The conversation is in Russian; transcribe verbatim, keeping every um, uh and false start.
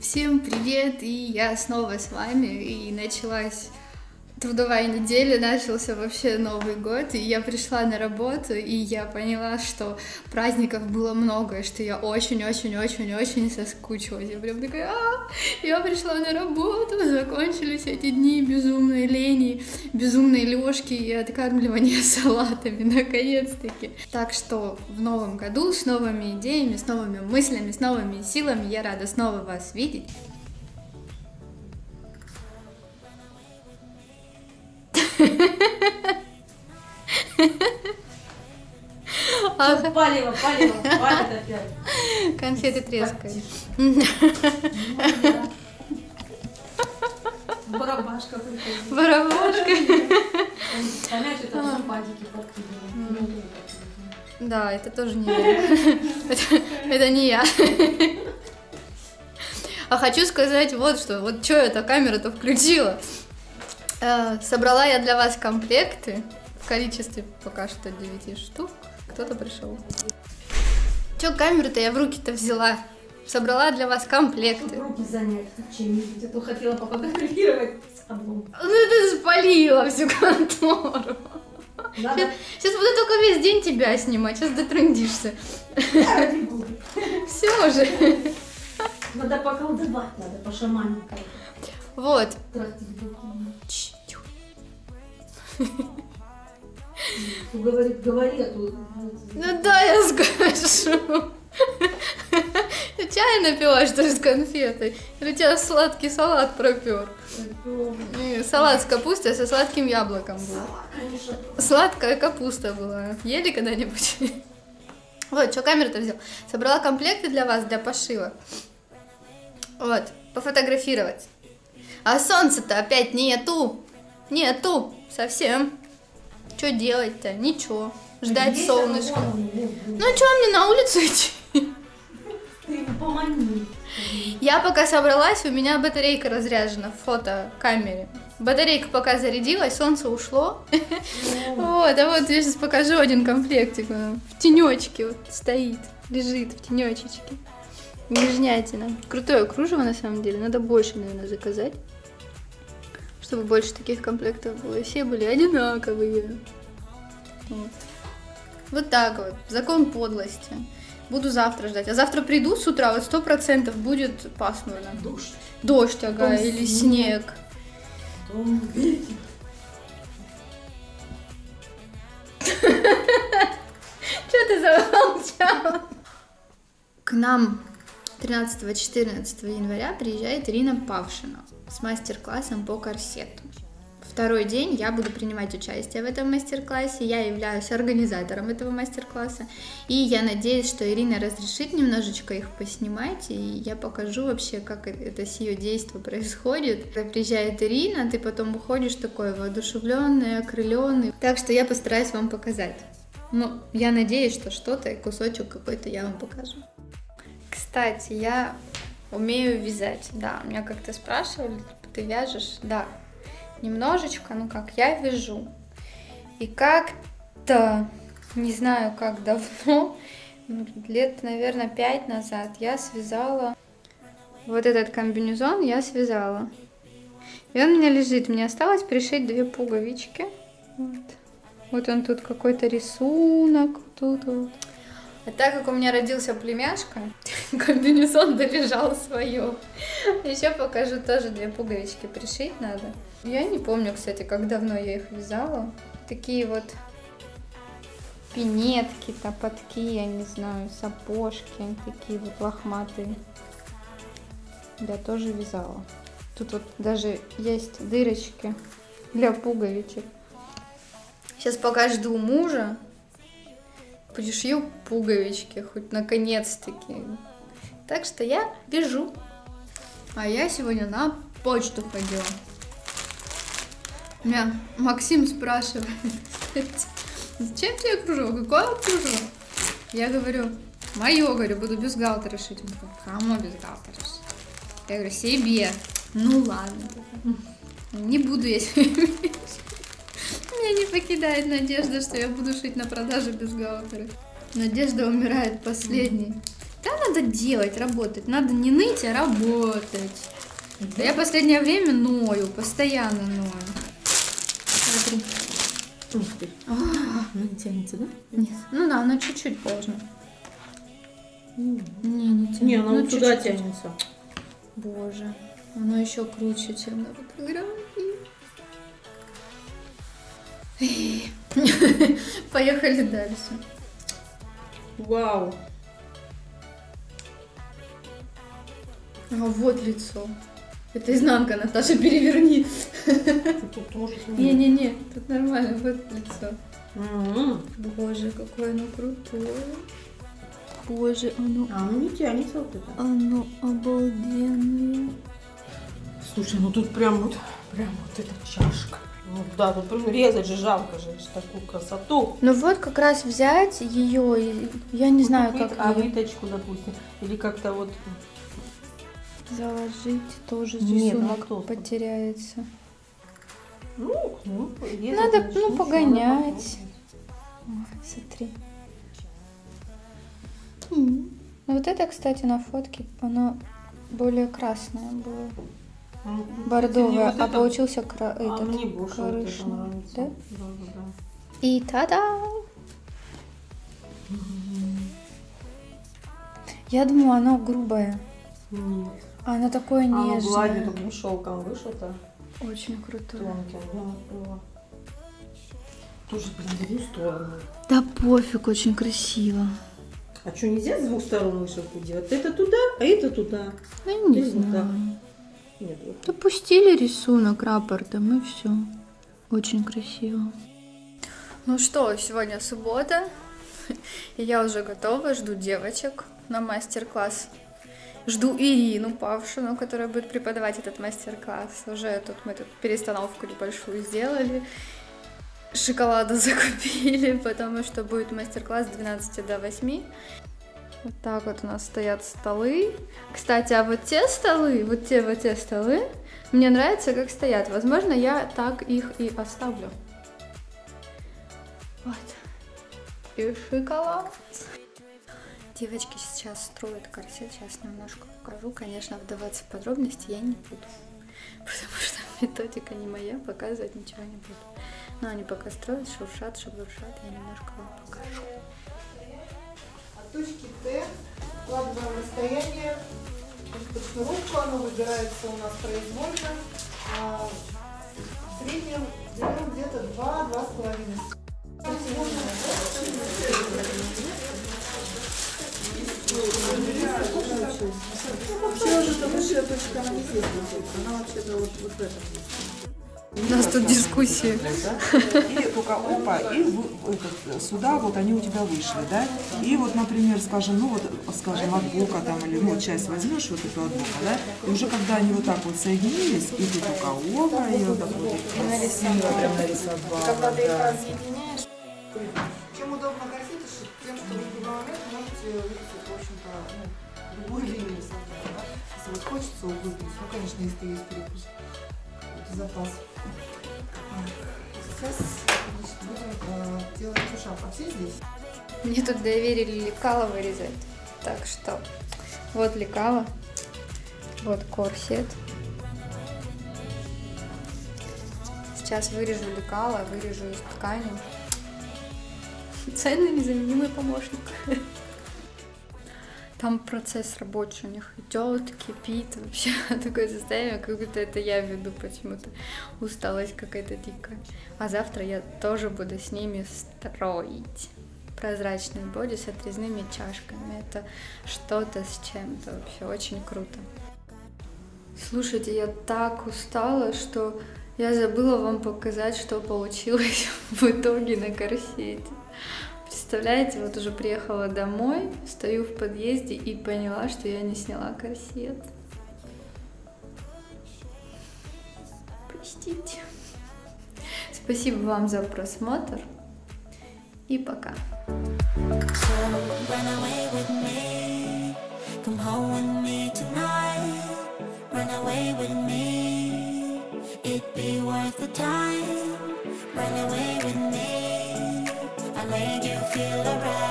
Всем привет! И я снова с вами, и началась трудовая неделя, начался вообще Новый год, и я пришла на работу, и я поняла, что праздников было много, что я очень-очень-очень-очень соскучилась. Я прям такая, а, я пришла на работу, закончились эти дни безумной лени, безумной лёжки и откармливания салатами, наконец-таки. Так что в новом году с новыми идеями, с новыми мыслями, с новыми силами я рада снова вас видеть. Ага. Палево, палево, палит опять. Конфеты трескают. Барабашка приходит. Барабашка. Она что-то в шампадике подкидывает. Да, это тоже не я. Это не я. А хочу сказать вот что. Вот что эта камера-то включила. Собрала я для вас комплекты в количестве пока что девяти штук. Кто-то пришел. Че камеру-то я в руки-то взяла? Собрала для вас комплекты. Руки заняты чем-нибудь. Я тут хотела пофотографировать с облом. Ну ты спалила всю контору. Да, сейчас, да. Сейчас буду только весь день тебя снимать. Сейчас дотрындишься. Я все же. Надо поколдовать, надо пошаманить. Вот. Говорит, говори, а тут... Ну да, я скажу. Ты чай напила, что ли, с конфетой? Или у тебя сладкий салат пропер? Салат с капустой со сладким яблоком был. Сладкая капуста была. Ели когда-нибудь? Вот, что камеру-то взял? Собрала комплекты для вас, для пошива. Вот, пофотографировать. А солнца-то опять нету. Нету совсем. Что делать-то? Ничего. Ждать солнышко. Ну, что мне на улицу идти? Я пока собралась, у меня батарейка разряжена в фотокамере. Батарейка пока зарядилась, солнце ушло. Вот, а вот я сейчас покажу один комплектик. В тенечке вот стоит, лежит в тенечечке. Нежнятина. Крутое кружево, на самом деле. Надо больше, наверное, заказать, чтобы больше таких комплектов было. Все были одинаковые. Вот. Вот так вот. Закон подлости. Буду завтра ждать. А завтра приду с утра, вот сто процентов будет пасмурно. Дождь. Дождь, ага, потом или снег. Потом... Че ты замолчала? К нам тринадцатого-четырнадцатого января приезжает Ирина Павшина с мастер-классом по корсету. Второй день я буду принимать участие в этом мастер-классе, я являюсь организатором этого мастер-класса, и я надеюсь, что Ирина разрешит немножечко их поснимать, и я покажу вообще, как это сие действо происходит. Когда приезжает Ирина, ты потом уходишь такой воодушевленный, окрыленный. Так что я постараюсь вам показать. Ну, я надеюсь, что что-то, кусочек какой-то я вам покажу. Кстати, я умею вязать, да, меня как-то спрашивали, ты вяжешь? Да, немножечко, ну как, я вяжу. И как-то, не знаю как давно, лет, наверное, пять назад я связала вот этот комбинезон, я связала. И он у меня лежит, мне осталось пришить две пуговички. Вот, вот он тут какой-то рисунок, тут вот. А так как у меня родился племяшка, комбинезон долежал свое. Еще покажу, тоже две пуговички пришить надо. Я не помню, кстати, как давно я их вязала. Такие вот пинетки, топотки, я не знаю, сапожки, такие вот лохматые. Я тоже вязала. Тут вот даже есть дырочки для пуговичек. Сейчас пока жду мужа. Пришью пуговички, хоть наконец-таки. Так что я вяжу. А я сегодня на почту ходила. Меня Максим спрашивает, зачем тебе кружок? Какое кружок? Я говорю, мое, говорю, буду бюстгальтер шить. Он говорит, кому бюстгальтер шить? Я говорю, себе. Ну ладно. Не буду я себе. Меня не покидает надежда, что я буду шить на продаже бюстгальтеры. Надежда умирает последней. Да надо делать, работать. Надо не ныть, а работать. Да я последнее время ною, постоянно ною. Смотри. Ух ты. Она не тянется, да? Нет. Ну да, она чуть-чуть положена. Не, не тянется. Не, она вот туда тянется. Боже. Она еще круче, чем на фотографии. Поехали дальше. Вау. А вот лицо. Это изнанка, Наташа, переверни. Не-не-не, тут нормально, вот лицо. Боже, какое оно крутое. Боже, оно... А оно не тянется вот это. Оно обалденное. Слушай, ну тут прям вот, прям вот эта чашка. Ну да, тут прям резать же жалко же, такую красоту. Ну вот как раз взять ее, и... я не вот знаю как... А ниточку, допустим, или как-то вот... Заложить тоже рисунок потеряется. Ну, ну, надо, начну, ну, погонять. Ой, смотри. М-м. Вот это, кстати, на фотке, она более красная была. М-м. Бордовая, вот а это... получился кра... а этот, мне корышный. Это да? Да, да, да. И та-дам! Я думала, она грубая. Нет. Она такое нежное. А гладью таким шелком вышита. Очень круто. Тонким. Тоже, блин, в двух стороны. Да пофиг, очень красиво. А что, нельзя с двух сторон вышивку делать? Это туда, а это туда. Ну, не знаю. Нет, вот. Допустили рисунок рапортом и все. Очень красиво. Ну что, сегодня суббота. И я уже готова, жду девочек на мастер-класс. Жду Ирину Павшину, которая будет преподавать этот мастер-класс. Уже тут мы тут перестановку небольшую сделали. Шоколада закупили, потому что будет мастер-класс с двенадцати до восьми. Вот так вот у нас стоят столы. Кстати, а вот те столы, вот те вот те столы, мне нравится, как стоят. Возможно, я так их и оставлю. Вот. И шоколад. Девочки сейчас строят корсет, сейчас немножко покажу. Конечно, вдаваться в подробности я не буду, потому что методика не моя, показывать ничего не буду. Но они пока строят, шуршат, шебуршат, я немножко вам покажу. От точки Т вкладываем расстояние, инструкцировку, оно выбирается у нас произвольно. А в среднем берем где-то два-два с половиной. У нас тут дискуссия. И только опа, и этот, сюда вот они у тебя вышли, да? И вот, например, скажем, ну вот, скажем, от бока там, или ну, часть возьмешь, вот эту от бока, да? И уже когда они вот так вот соединились, и ты только опа, и вот так вот. Когда ты их разъединяешь. Чем удобно корсеты шить, тем, что вы в любой момент можете выписать, в общем-то, любой линии создать, да? Если вот хочется углубить, ну, конечно, если есть перекус, запас. Сейчас будем э, делать шаг, а все здесь. Мне тут доверили лекало вырезать, так что вот лекало, вот корсет. Сейчас вырежу лекало, вырежу из ткани. Ценный незаменимый помощник. Там процесс рабочий у них идет, кипит, вообще такое состояние, как будто это я веду почему-то. Усталость какая-то дикая. А завтра я тоже буду с ними строить. Прозрачный боди с отрезными чашками. Это что-то с чем-то вообще очень круто. Слушайте, я так устала, что я забыла вам показать, что получилось в итоге на корсете. Представляете, вот уже приехала домой, стою в подъезде и поняла, что я не сняла корсет. Простите. Спасибо вам за просмотр и пока. Run run away with me. I made you feel alright.